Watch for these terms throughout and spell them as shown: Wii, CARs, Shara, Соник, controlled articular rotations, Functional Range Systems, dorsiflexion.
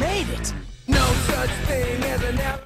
made it! No such thing as an error.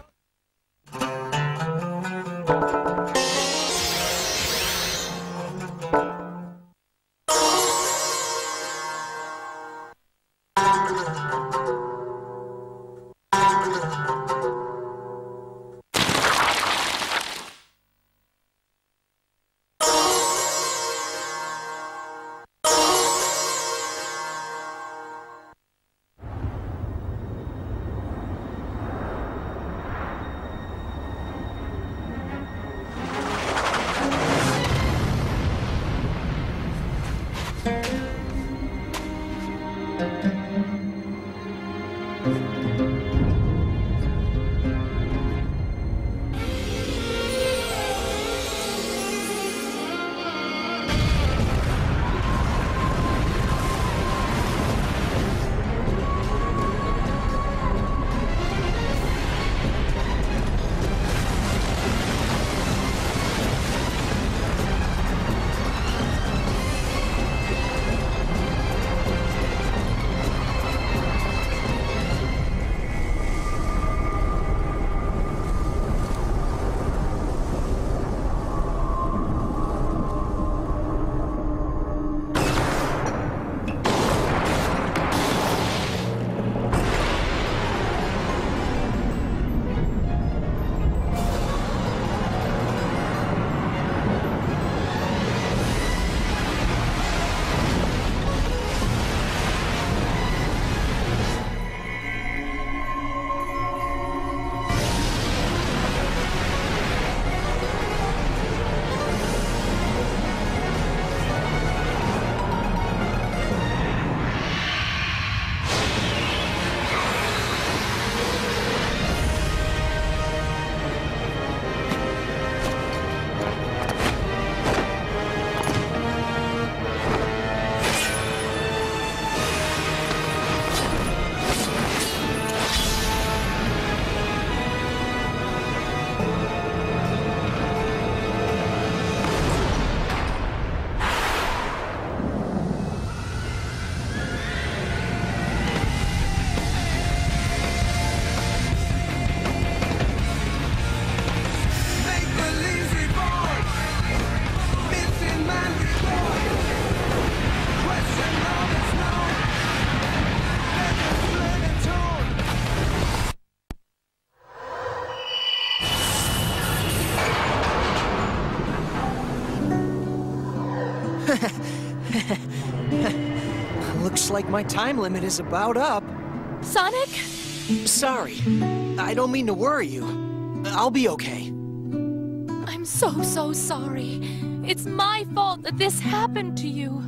Looks like my time limit is about up. Sonic? Sorry. I don't mean to worry you. I'll be okay. I'm so sorry. It's my fault that this happened to you.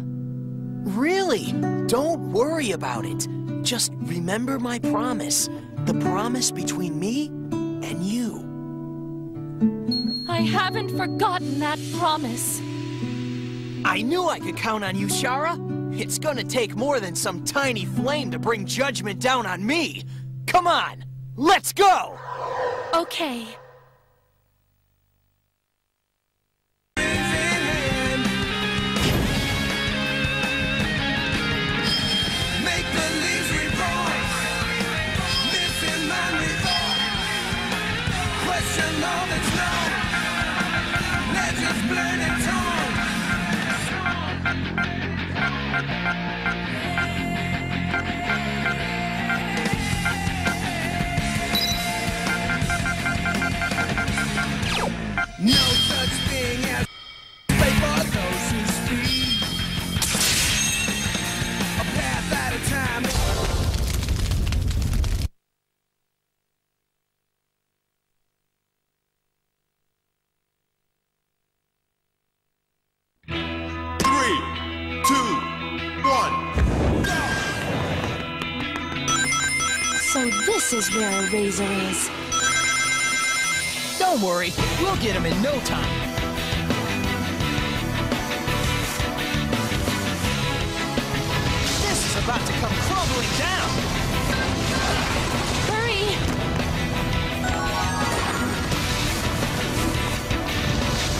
Really? Don't worry about it. Just remember my promise. The promise between me and you. I haven't forgotten that promise. I knew I could count on you, Shara. It's gonna take more than some tiny flame to bring judgment down on me. Come on, let's go! Okay. So this is where a razor is. Don't worry, we'll get him in no time. This is about to come crumbling down. Hurry!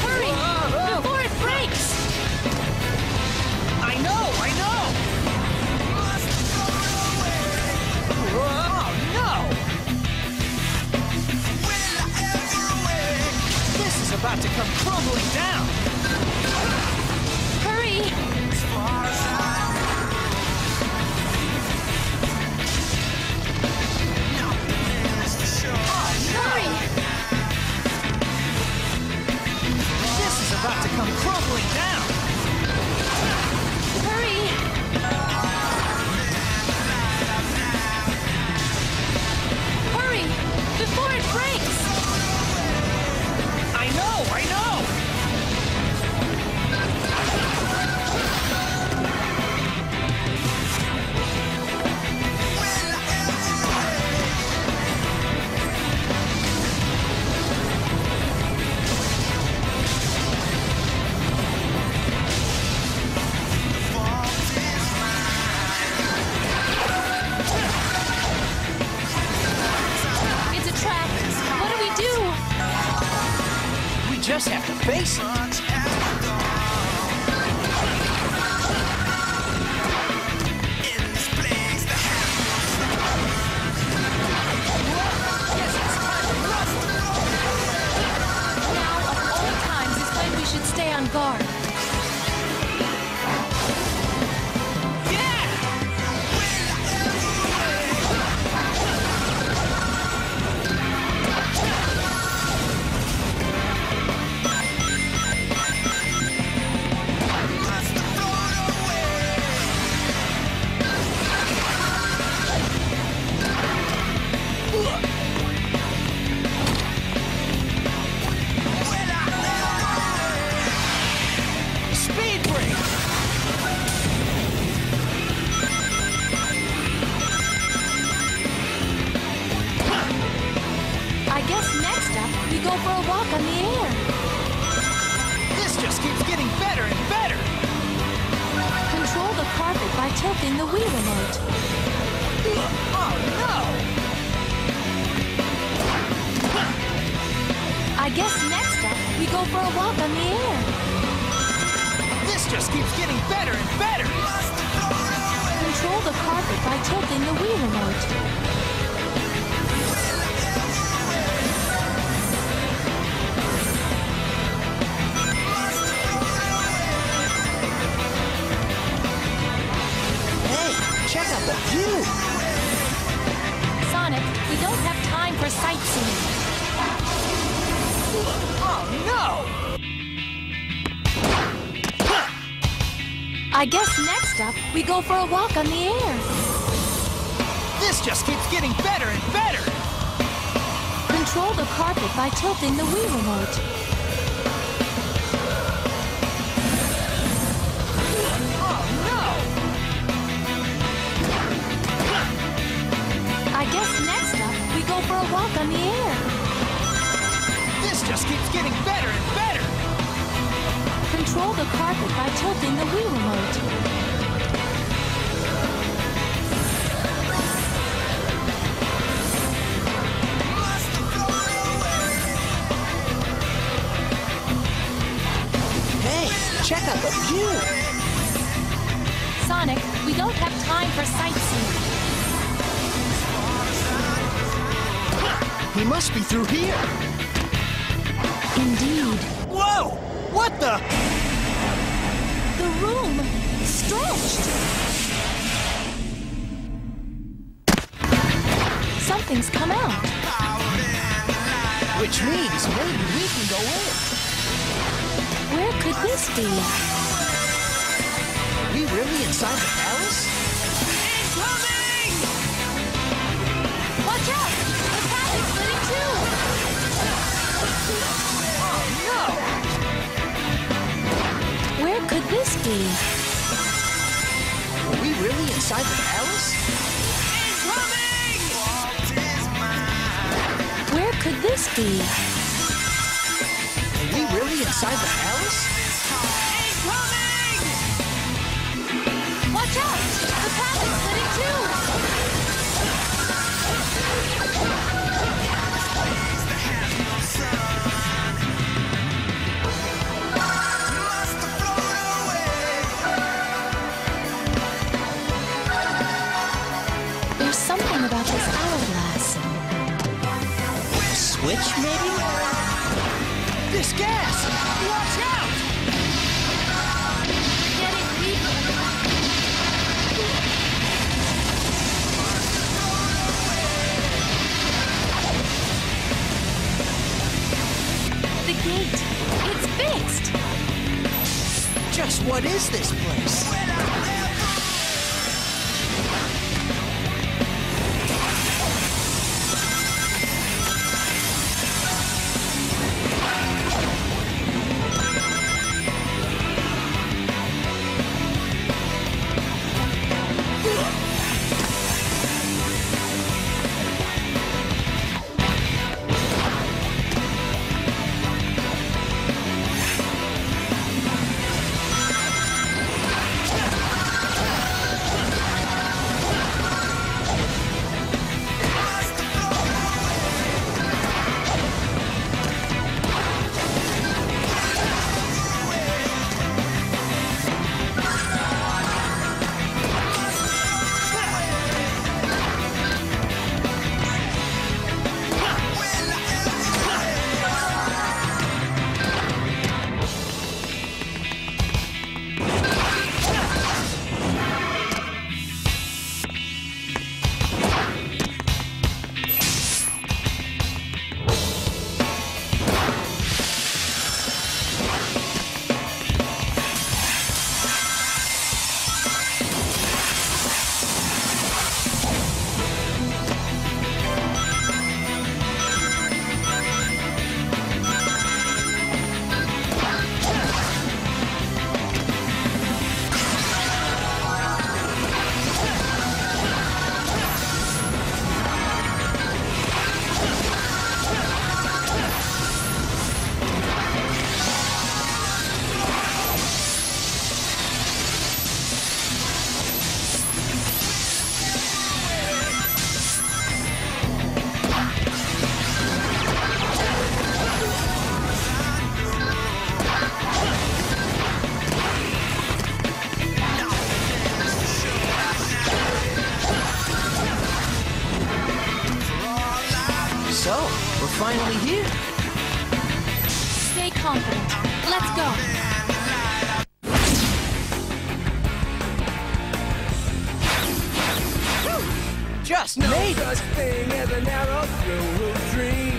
Hurry! Whoa. Before it breaks! I know! Whoa. just have to face it. Guard. I guess next up, we go for a walk on the air. This just keeps getting better and better. Control the carpet by tilting the Wii remote. Oh, no! I guess next up, we go for a walk on the air. This just keeps getting better and better. Control the carpet by tilting the Wii remote. Hey, check out the view! Sonic, we don't have time for sightseeing. He must be through here. Indeed. Whoa! What the? The room stretched. Something's come out. Which means maybe we can go in. Where could this be? Are we really inside the palace? Incoming! Watch out! The palace is in two! Oh, no! Where could this be? Are we really inside the palace? Incoming! Where could this be? Are we really inside the palace? Incoming! Watch out! The palace is split in two! About this hourglass. A switch, maybe? This gas! Watch out! Get it, people! The gate! It's fixed! Just what is this place? So, we're finally here. Stay confident. Let's go. Just no made such thing as an arrow through a dream.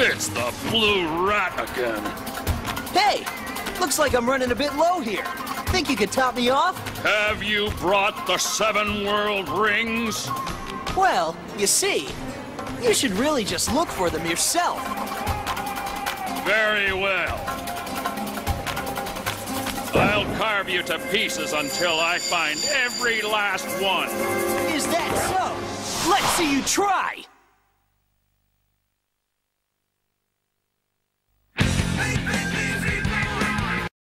It's the blue rat again. Hey, looks like I'm running a bit low here. Think you could top me off? Have you brought the 7 world rings? Well, you see, you should really just look for them yourself. Very well. I'll carve you to pieces until I find every last one. Is that so? Let's see you try!